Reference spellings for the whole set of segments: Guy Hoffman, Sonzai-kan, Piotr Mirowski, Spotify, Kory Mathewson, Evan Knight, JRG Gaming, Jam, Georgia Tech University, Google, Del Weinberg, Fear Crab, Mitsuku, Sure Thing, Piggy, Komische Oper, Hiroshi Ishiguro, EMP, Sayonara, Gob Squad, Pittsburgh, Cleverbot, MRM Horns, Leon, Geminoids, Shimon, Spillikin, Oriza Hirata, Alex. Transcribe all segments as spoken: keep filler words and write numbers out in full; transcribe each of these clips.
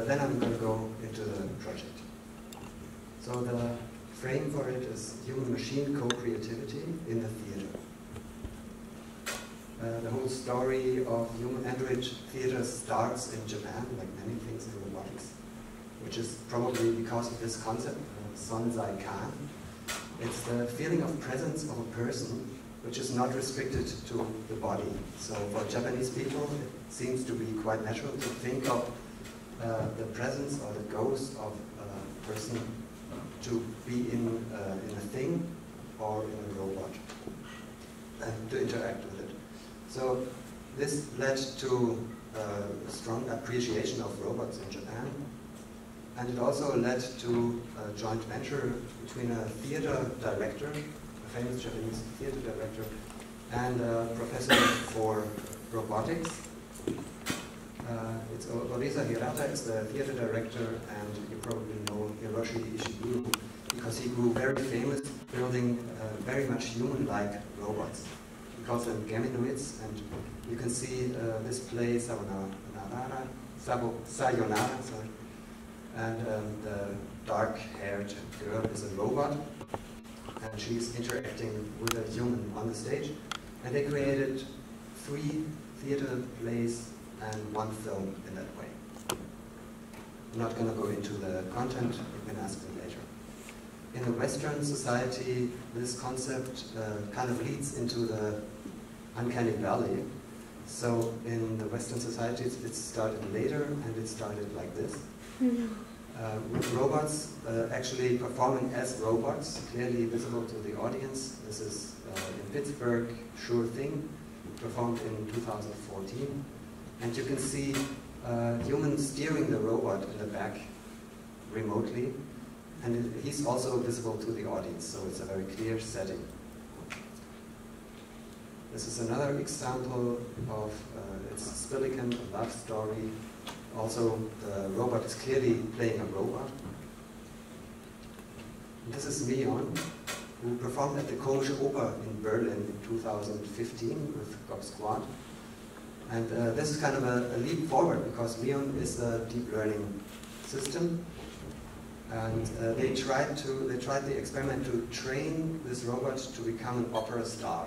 uh, then I'm going to go into the project. So the frame for it is human-machine co-creativity in the theater. Uh, the whole story of human android theater starts in Japan, like many things in robotics, which is probably because of this concept, uh, Sonzai-kan. It's the feeling of presence of a person which is not restricted to the body. So for Japanese people, it seems to be quite natural to think of uh, the presence or the ghost of a person to be in, uh, in a thing or in a robot and to interact with it. So this led to uh, a strong appreciation of robots in Japan, and it also led to a joint venture between a theater director, a famous Japanese theater director, and a professor for robotics. Uh, it's Oriza Hirata is the theater director, and you probably know Hiroshi Ishiguro because he grew very famous building uh, very much human-like robots. He calls them Geminoids, and you can see uh, this play Sayonara, Sayonara, sorry. And um, the dark-haired girl is a robot, and she's interacting with a human on the stage. And they created three theater plays and one film in that way. I'm not going to go into the content, you can ask me later. In the Western society, this concept uh, kind of leads into the uncanny valley. So in the Western society, it started later, and it started like this. Mm-hmm. uh, with robots uh, actually performing as robots, clearly visible to the audience. This is uh, in Pittsburgh, Sure Thing, performed in two thousand fourteen. And you can see uh, humans steering the robot in the back remotely. And it, he's also visible to the audience, so it's a very clear setting. This is another example of, uh, it's Spillikin, a love story. Also, the robot is clearly playing a robot. And this is Leon, who performed at the Komische Oper in Berlin in two thousand fifteen with Gob Squad. And uh, this is kind of a, a leap forward because Leon is a deep learning system. And uh, they tried to they tried the experiment to train this robot to become an opera star,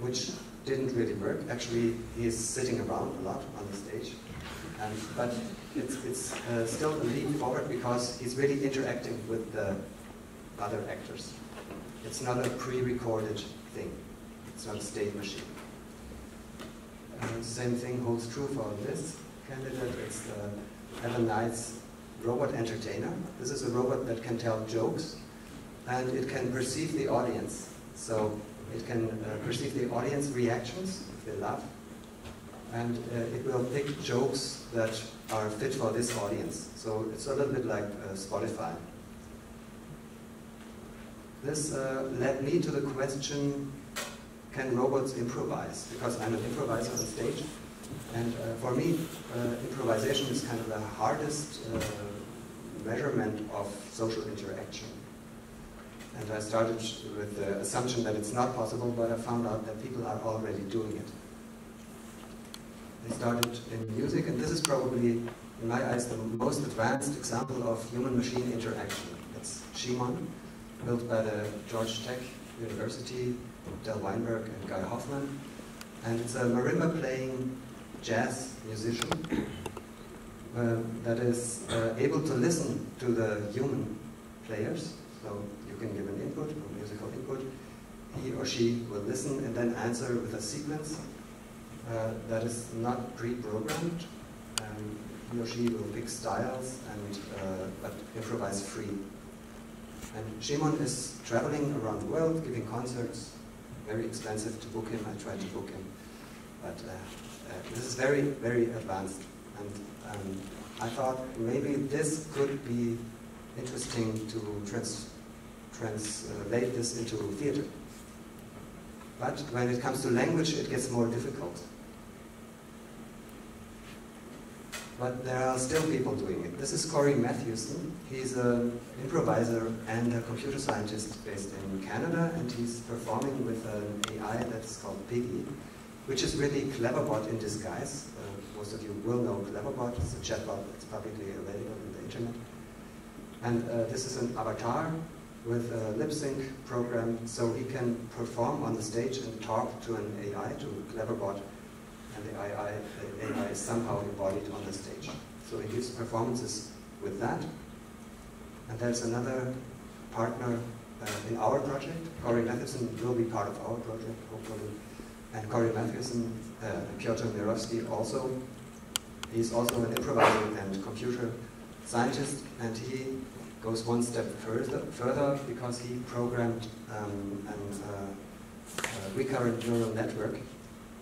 which didn't really work. Actually, he is sitting around a lot on the stage. And, but it's, it's uh, still a leap forward because he's really interacting with the other actors. It's not a pre-recorded thing. It's not a state machine. Uh, same thing holds true for this candidate. It's uh, Evan Knight's robot entertainer. This is a robot that can tell jokes, and it can perceive the audience. So it can uh, perceive the audience reactions if they laugh, and uh, it will pick jokes that are fit for this audience. So it's a little bit like uh, Spotify. This uh, led me to the question, can robots improvise? Because I'm an improviser on stage, and uh, for me, uh, improvisation is kind of the hardest uh, measurement of social interaction. And I started with the assumption that it's not possible, but I found out that people are already doing it. They started in music, and this is probably, in my eyes, the most advanced example of human-machine interaction. It's Shimon, built by the Georgia Tech University, Del Weinberg and Guy Hoffman. And it's a marimba-playing jazz musician uh, that is uh, able to listen to the human players. So you can give an input, a musical input. He or she will listen and then answer with a sequence uh, that is not pre-programmed. Um, he or she will pick styles and uh, but improvise free. And Shimon is traveling around the world, giving concerts. Very expensive to book him. I tried to book him, but uh, uh, this is very, very advanced. And um, I thought maybe this could be interesting to trans translate this into theater. But when it comes to language, it gets more difficult. But there are still people doing it. This is Kory Mathewson. He's an improviser and a computer scientist based in Canada, and he's performing with an A I that's called Piggy, which is really Cleverbot in disguise, uh, most of you will know Cleverbot. It's a chatbot that's publicly available on the internet. And uh, this is an avatar with a lip sync program, so he can perform on the stage and talk to an A I, to a Cleverbot, and the A I, the A I is somehow embodied on the stage. So he gives performances with that. And there's another partner uh, in our project. Kory Mathewson will be part of our project, hopefully. And Kory Mathewson, uh, Piotr Mirowski also. He's also an improviser and computer scientist, and he goes one step further, further because he programmed um, an, uh, a recurrent neural network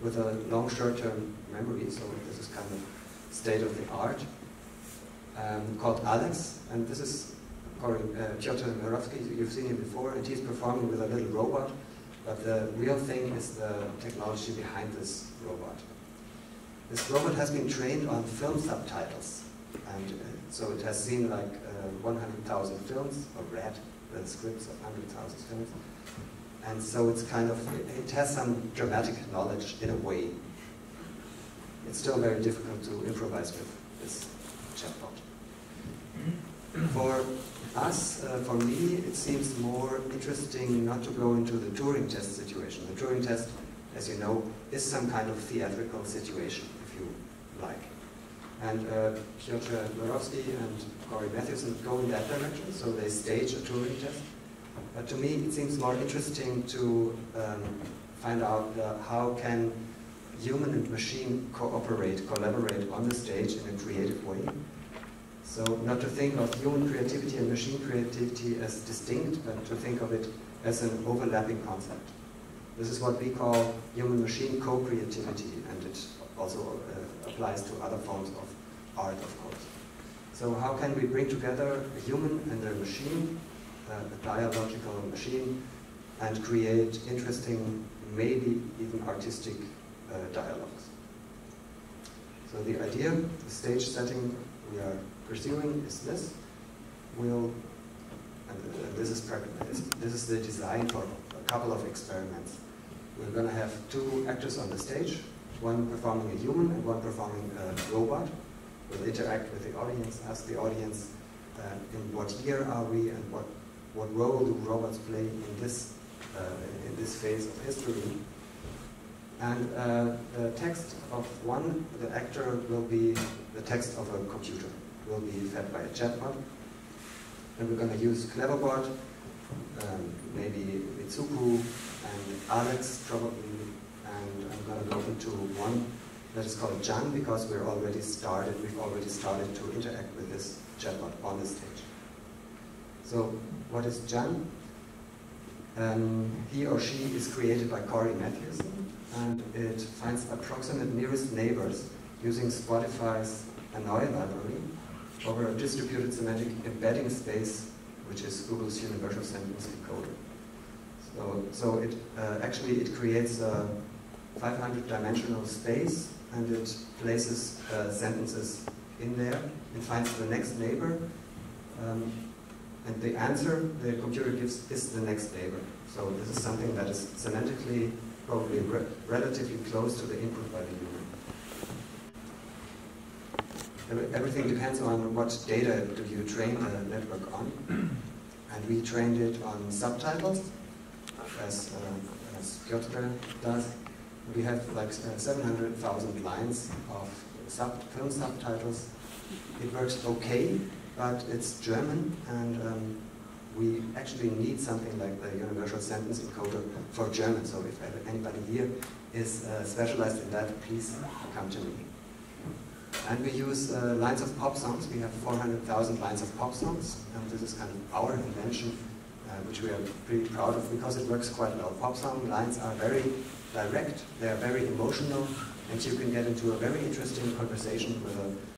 with a long short-term memory, so this is kind of state-of-the-art, um, called Alex, and this is Kory, uh, Piotr Mirowski. You've seen him before, and he's performing with a little robot, but the real thing is the technology behind this robot. This robot has been trained on film subtitles, and uh, so it has seen like uh, one hundred thousand films, or read the scripts of one hundred thousand films. And so it's kind of, it has some dramatic knowledge in a way. It's still very difficult to improvise with this chatbot. For us, uh, for me, it seems more interesting not to go into the Turing test situation. The Turing test, as you know, is some kind of theatrical situation, if you like. And uh, Piotr Mirowski and Kory Mathewson go in that direction, so they stage a Turing test. But to me, it seems more interesting to um, find out uh, how can human and machine cooperate, collaborate on the stage in a creative way. So not to think of human creativity and machine creativity as distinct, but to think of it as an overlapping concept. This is what we call human-machine co-creativity, and it also uh, applies to other forms of art, of course. So how can we bring together a human and a machine, Uh, a biological machine, and create interesting, maybe even artistic uh, dialogues. So the idea, the stage setting we are pursuing is this. We'll, and this is this is the design for a couple of experiments. We're going to have two actors on the stage, one performing a human and one performing a robot. We'll interact with the audience, ask the audience, uh, in what year are we, and what What role do robots play in this, uh, in this phase of history? And uh, the text of one, the actor, will be the text of a computer, will be fed by a chatbot. And we're going to use Cleverbot, um, maybe Mitsuku, and Alex probably. And I'm going to go into one that is called Jam, because we're already started, we've already started to interact with this chatbot on the stage. So what is Jam? Um, he or she is created by Kory Mathewson, and it finds approximate nearest neighbors using Spotify's Hanoi library over a distributed semantic embedding space, which is Google's universal sentence encoder. So, so it uh, actually it creates a five hundred dimensional space, and it places uh, sentences in there and finds the next neighbor. Um, And the answer the computer gives is the next neighbor. So this is something that is semantically probably re relatively close to the input by the human. Everything depends on what data do you train the network on. And we trained it on subtitles, as, uh, as Piotr does. We have like seven hundred thousand lines of sub film subtitles. It works okay, but it's German, and um, we actually need something like the universal sentence encoder for German, so if anybody here is uh, specialized in that, please come to me. And we use uh, lines of pop songs. We have four hundred thousand lines of pop songs, and this is kind of our invention, uh, which we are pretty proud of, because it works quite well. Pop song lines are very direct, they are very emotional, and you can get into a very interesting conversation with a